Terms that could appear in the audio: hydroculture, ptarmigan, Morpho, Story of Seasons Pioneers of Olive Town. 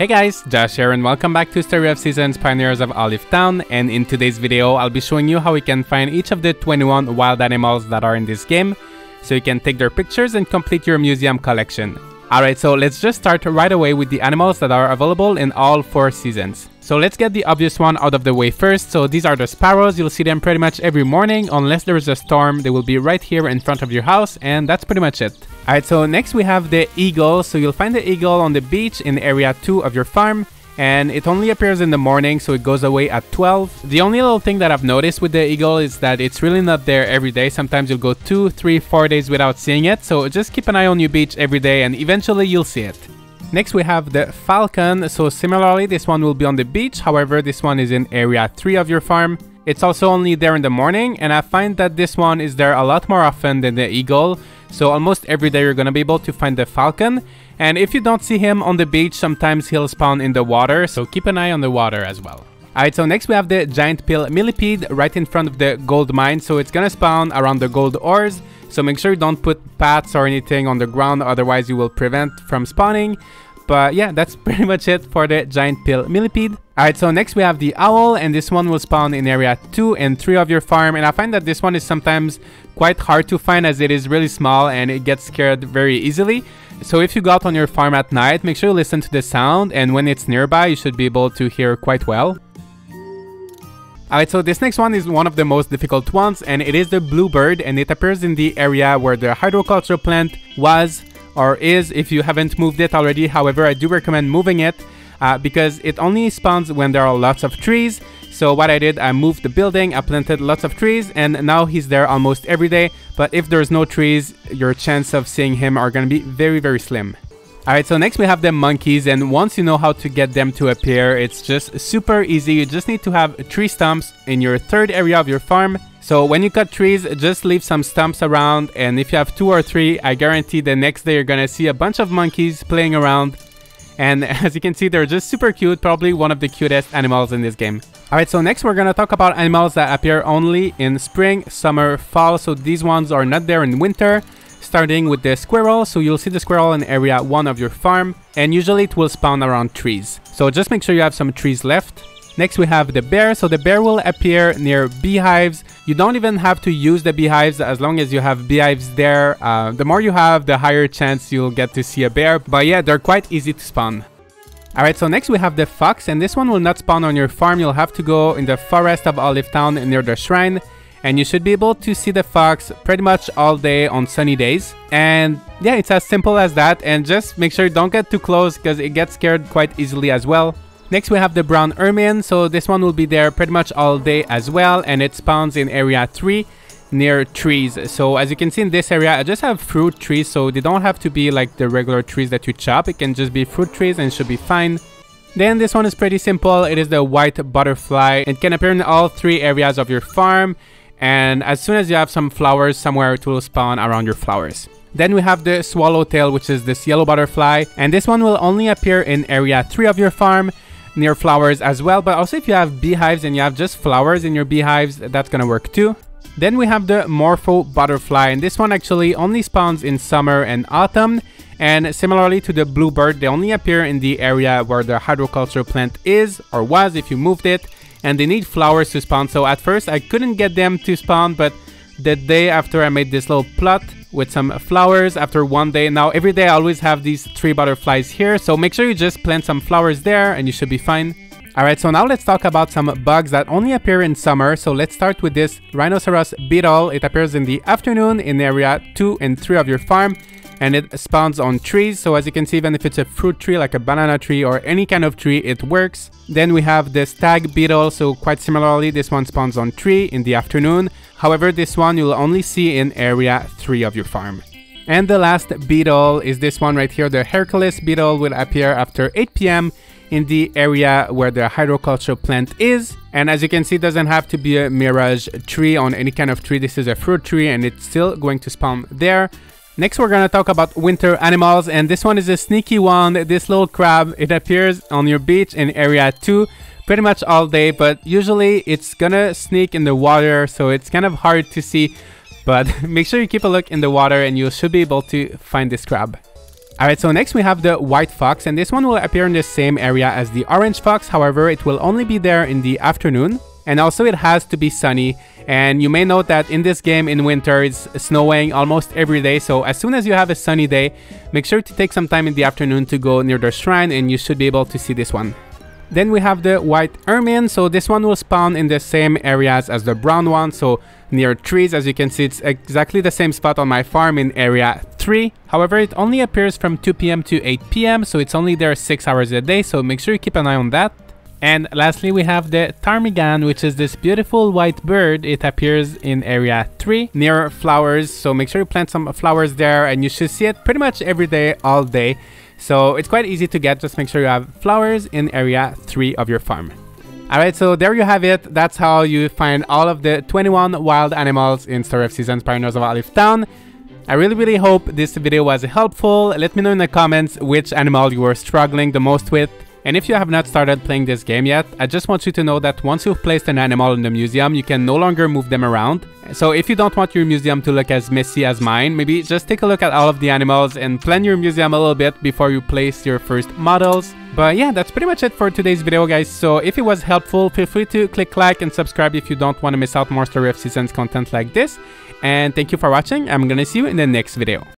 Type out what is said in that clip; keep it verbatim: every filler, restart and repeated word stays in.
Hey guys, Josh here and welcome back to Story of Seasons Pioneers of Olive Town, and in today's video I'll be showing you how we can find each of the twenty-one wild animals that are in this game, so you can take their pictures and complete your museum collection. Alright, so let's just start right away with the animals that are available in all four seasons. So let's get the obvious one out of the way first. So these are the sparrows. You'll see them pretty much every morning unless there is a storm. They will be right here in front of your house, and that's pretty much it. Alright, so next we have the eagle. So you'll find the eagle on the beach in area two of your farm, and it only appears in the morning, so it goes away at twelve. The only little thing that I've noticed with the eagle is that it's really not there every day. Sometimes you'll go two, three, four days without seeing it, so just keep an eye on your beach every day and eventually you'll see it. Next we have the falcon. So similarly, this one will be on the beach, however this one is in area three of your farm. It's also only there in the morning, and I find that this one is there a lot more often than the eagle, so almost every day you're gonna be able to find the falcon. And if you don't see him on the beach, sometimes he'll spawn in the water, so keep an eye on the water as well. Alright, so next we have the giant pill millipede right in front of the gold mine, so it's gonna spawn around the gold ores. So make sure you don't put pads or anything on the ground, otherwise you will prevent from spawning. But yeah, that's pretty much it for the giant pill millipede. Alright, so next we have the owl, and this one will spawn in area two and three of your farm, and I find that this one is sometimes quite hard to find as it is really small and it gets scared very easily. So if you go out on your farm at night, make sure you listen to the sound, and when it's nearby you should be able to hear quite well. Alright, so this next one is one of the most difficult ones, and it is the bluebird, and it appears in the area where the hydroculture plant was or is if you haven't moved it already. However, I do recommend moving it uh, because it only spawns when there are lots of trees. So what I did, I moved the building, I planted lots of trees, and now he's there almost every day. But if there's no trees, your chance of seeing him are gonna be very, very slim. Alright, so next we have the monkeys, and once you know how to get them to appear, it's just super easy. You just need to have tree stumps in your third area of your farm. So when you cut trees, just leave some stumps around, and if you have two or three, I guarantee the next day you're gonna see a bunch of monkeys playing around. And as you can see, they're just super cute, probably one of the cutest animals in this game. Alright, so next we're gonna talk about animals that appear only in spring, summer, fall, so these ones are not there in winter. Starting with the squirrel, so you'll see the squirrel in area one of your farm, and usually it will spawn around trees, so just make sure you have some trees left. Next we have the bear, so the bear will appear near beehives. You don't even have to use the beehives as long as you have beehives there. Uh, the more you have, the higher chance you'll get to see a bear, but yeah, they're quite easy to spawn. Alright, so next we have the fox, and this one will not spawn on your farm. You'll have to go in the forest of Olive Town near the shrine, and you should be able to see the fox pretty much all day on sunny days. And yeah, it's as simple as that, and just make sure you don't get too close because it gets scared quite easily as well. Next we have the brown ermine, so this one will be there pretty much all day as well, and it spawns in area three near trees. So as you can see in this area, I just have fruit trees, so they don't have to be like the regular trees that you chop. It can just be fruit trees and should be fine. Then this one is pretty simple. It is the white butterfly. It can appear in all three areas of your farm, and as soon as you have some flowers somewhere, it will spawn around your flowers. Then we have the swallowtail, which is this yellow butterfly, and this one will only appear in area three of your farm near flowers as well, but also if you have beehives and you have just flowers in your beehives, that's gonna work too. Then we have the morpho butterfly, and this one actually only spawns in summer and autumn, and similarly to the bluebird, they only appear in the area where the hydroculture plant is or was if you moved it, and they need flowers to spawn. So at first I couldn't get them to spawn, but the day after I made this little plot with some flowers, after one day, now every day I always have these three butterflies here, so make sure you just plant some flowers there and you should be fine. Alright, so now let's talk about some bugs that only appear in summer. So let's start with this rhinoceros beetle. It appears in the afternoon in area two and three of your farm, and it spawns on trees. So as you can see, even if it's a fruit tree like a banana tree or any kind of tree, it works. Then we have the stag beetle, so quite similarly, this one spawns on tree in the afternoon. However, this one you'll only see in area three of your farm. And the last beetle is this one right here. The Hercules beetle will appear after eight p m in the area where the hydroculture plant is, and as you can see, it doesn't have to be a mirage tree on any kind of tree. This is a fruit tree and it's still going to spawn there. Next we're gonna talk about winter animals, and this one is a sneaky one. This little crab, it appears on your beach in area two pretty much all day, but usually it's gonna sneak in the water, so it's kind of hard to see, but make sure you keep a look in the water and you should be able to find this crab. Alright, so next we have the white fox, and this one will appear in the same area as the orange fox. However, it will only be there in the afternoon, and also it has to be sunny. And you may note that in this game in winter it's snowing almost every day, so as soon as you have a sunny day, make sure to take some time in the afternoon to go near the shrine, and you should be able to see this one. Then we have the white ermine, so this one will spawn in the same areas as the brown one, so near trees. As you can see, it's exactly the same spot on my farm in area three. However, it only appears from two p m to eight p m, so it's only there six hours a day, so make sure you keep an eye on that. And lastly, we have the ptarmigan, which is this beautiful white bird. It appears in area three near flowers, so make sure you plant some flowers there, and you should see it pretty much every day, all day. So it's quite easy to get, just make sure you have flowers in area three of your farm. Alright, so there you have it. That's how you find all of the twenty-one wild animals in Story of Seasons Pioneers of Olive Town. I really really hope this video was helpful. Let me know in the comments which animal you were struggling the most with. And if you have not started playing this game yet, I just want you to know that once you've placed an animal in the museum, you can no longer move them around. So if you don't want your museum to look as messy as mine, maybe just take a look at all of the animals and plan your museum a little bit before you place your first models. But yeah, that's pretty much it for today's video, guys. So if it was helpful, feel free to click like and subscribe if you don't want to miss out more Story of Seasons content like this. And thank you for watching. I'm gonna see you in the next video.